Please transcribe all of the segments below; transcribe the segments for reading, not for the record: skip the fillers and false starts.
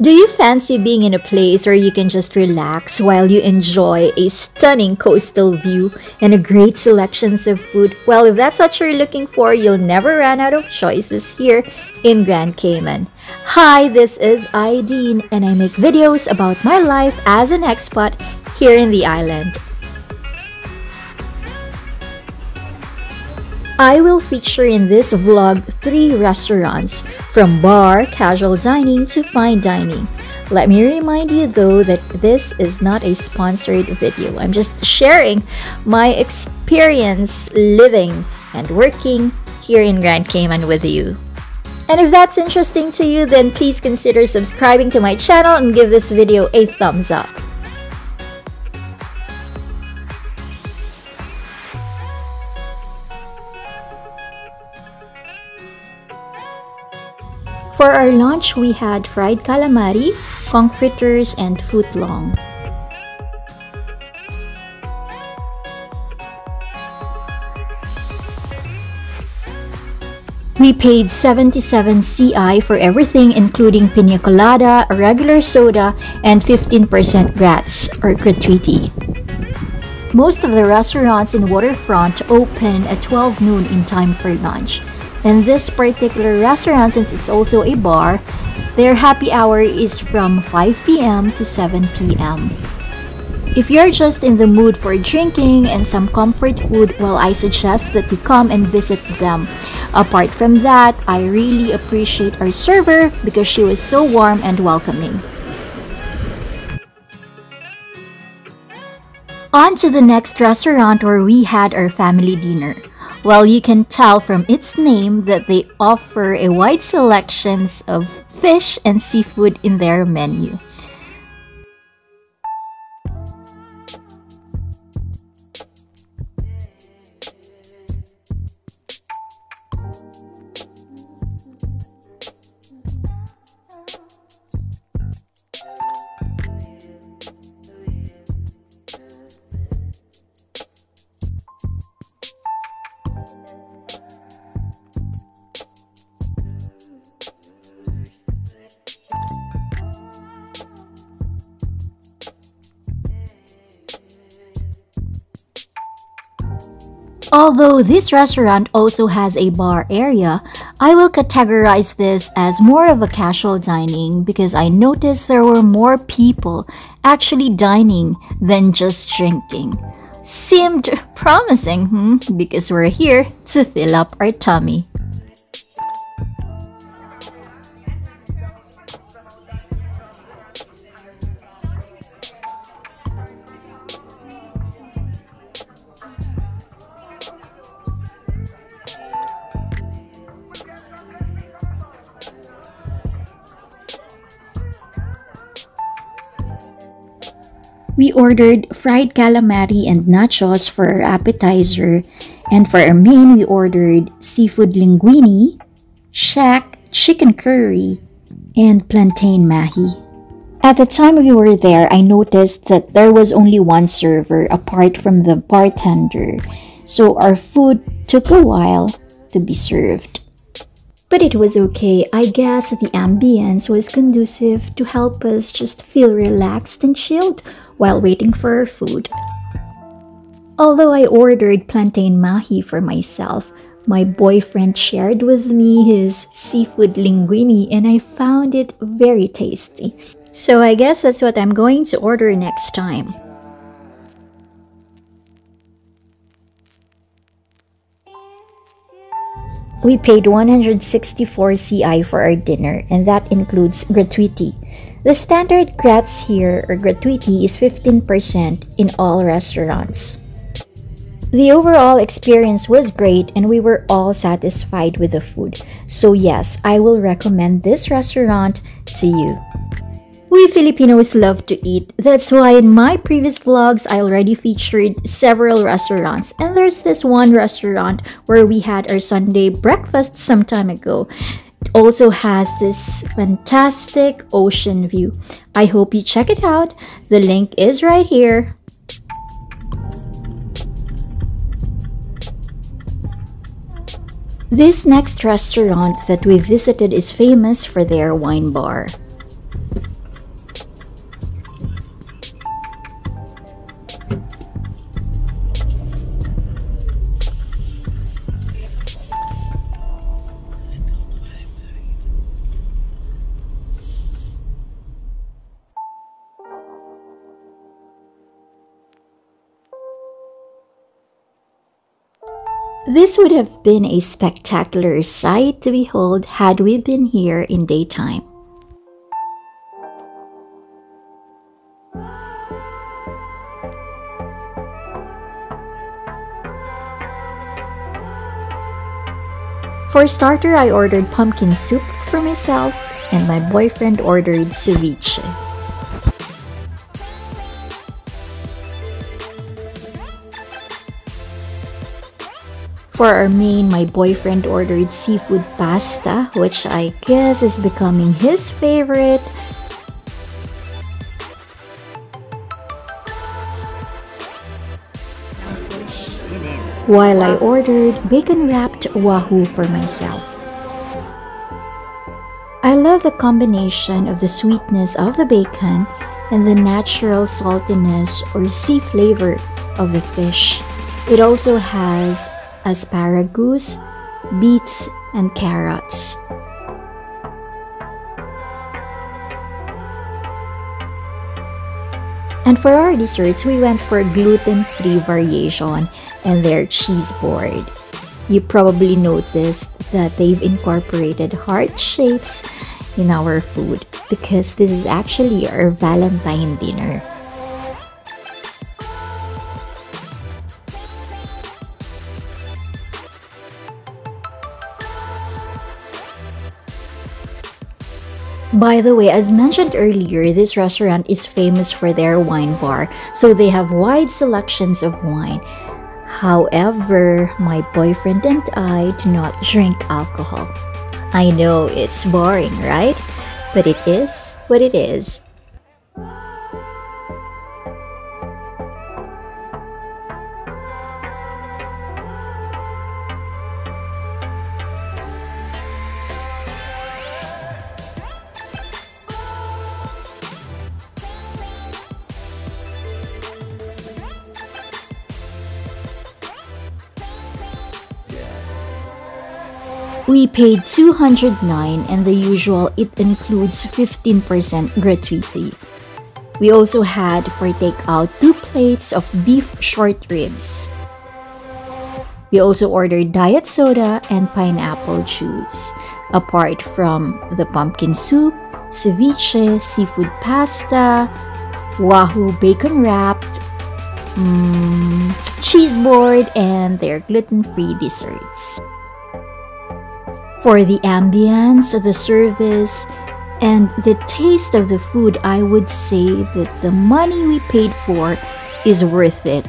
Do you fancy being in a place where you can just relax while you enjoy a stunning coastal view and a great selection of food? Well, if that's what you're looking for, you'll never run out of choices here in Grand Cayman. Hi, this is Aydin, and I make videos about my life as an expat here in the island. I will feature in this vlog 3 restaurants, from bar, casual dining to fine dining. Let me remind you though that this is not a sponsored video. I'm just sharing my experience living and working here in Grand Cayman with you. And if that's interesting to you, then please consider subscribing to my channel and give this video a thumbs up. For our lunch, we had fried calamari, confitures, and footlong. We paid 77 CI for everything, including pina colada, a regular soda, and 15% grats or gratuity. Most of the restaurants in Waterfront open at 12 noon in time for lunch. And this particular restaurant, since it's also a bar, their happy hour is from 5 p.m. to 7 p.m. If you're just in the mood for drinking and some comfort food, well, I suggest that you come and visit them. Apart from that, I really appreciate our server because she was so warm and welcoming. On to the next restaurant where we had our family dinner. Well, you can tell from its name that they offer a wide selection of fish and seafood in their menu. Although this restaurant also has a bar area, I will categorize this as more of a casual dining because I noticed there were more people actually dining than just drinking. Seemed promising, because we're here to fill up our tummy. We ordered fried calamari and nachos for our appetizer, and for our main we ordered seafood linguine, shack, chicken curry, and plantain mahi. At the time we were there, I noticed that there was only one server apart from the bartender, so our food took a while to be served. But it was okay. I guess the ambience was conducive to help us just feel relaxed and chilled while waiting for our food. Although I ordered plantain mahi for myself, my boyfriend shared with me his seafood linguine and I found it very tasty. So I guess that's what I'm going to order next time. We paid 164 CI for our dinner, and that includes gratuity. The standard grats here, or gratuity, is 15% in all restaurants. The overall experience was great, and we were all satisfied with the food. So yes, I will recommend this restaurant to you. We Filipinos love to eat. That's why in my previous vlogs, I already featured several restaurants. And there's this one restaurant where we had our Sunday breakfast some time ago. It also has this fantastic ocean view. I hope you check it out. The link is right here. This next restaurant that we visited is famous for their wine bar. This would have been a spectacular sight to behold had we been here in daytime. For starter, I ordered pumpkin soup for myself and my boyfriend ordered ceviche. For our main, my boyfriend ordered seafood pasta, which I guess is becoming his favorite. While I ordered bacon-wrapped wahoo for myself. I love the combination of the sweetness of the bacon and the natural saltiness or sea flavor of the fish. It also has asparagus, beets, and carrots. And for our desserts, we went for gluten-free variation and their cheese board. You probably noticed that they've incorporated heart shapes in our food because this is actually our Valentine dinner. By the way, as mentioned earlier, this restaurant is famous for their wine bar, so they have wide selections of wine. However, my boyfriend and I do not drink alcohol. I know it's boring, right? But it is what it is. We paid 209 and the usual, it includes 15% gratuity. We also had for takeout 2 plates of beef short ribs. We also ordered diet soda and pineapple juice, apart from the pumpkin soup, ceviche, seafood pasta, wahoo bacon wrapped, cheese board, and their gluten-free desserts. For the ambience, the service, and the taste of the food, I would say that the money we paid for is worth it.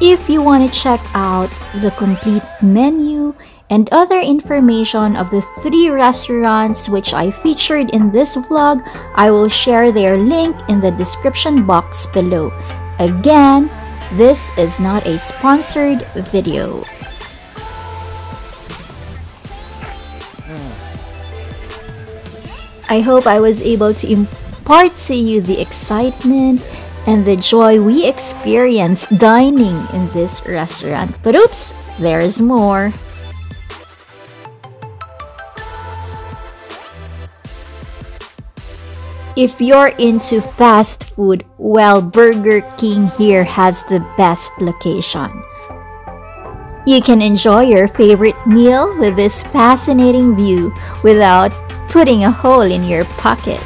If you want to check out the complete menu and other information of the 3 restaurants which I featured in this vlog, I will share their link in the description box below. Again, this is not a sponsored video. I hope I was able to impart to you the excitement and the joy we experienced dining in this restaurant. But oops, there's more. If you're into fast food, well, Burger King here has the best location. You can enjoy your favorite meal with this fascinating view without putting a hole in your pocket.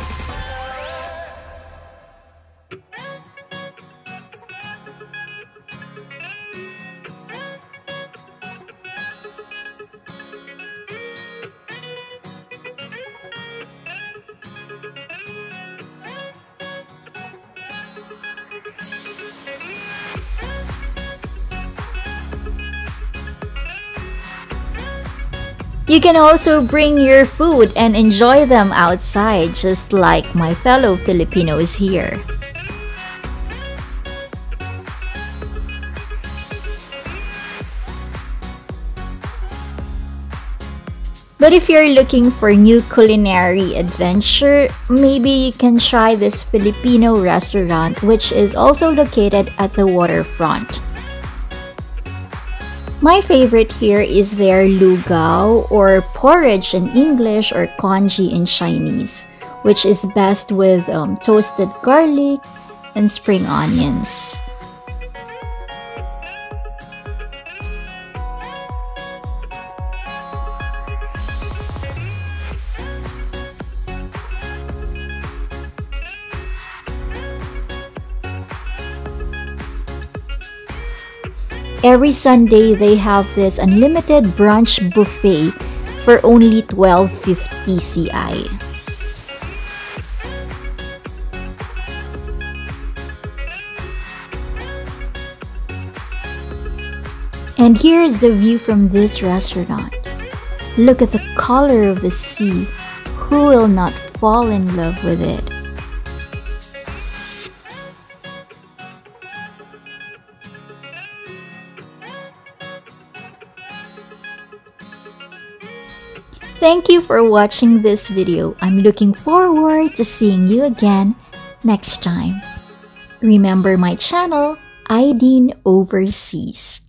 You can also bring your food and enjoy them outside, just like my fellow Filipinos here. But if you're looking for new culinary adventure, maybe you can try this Filipino restaurant which is also located at the waterfront. My favorite here is their Lugao, or porridge in English, or congee in Chinese, which is best with toasted garlic and spring onions. Every Sunday, they have this unlimited brunch buffet for only 12.50 CI. And here is the view from this restaurant. Look at the color of the sea. Who will not fall in love with it? Thank you for watching this video. I'm looking forward to seeing you again next time. Remember my channel, Aydin Overseas.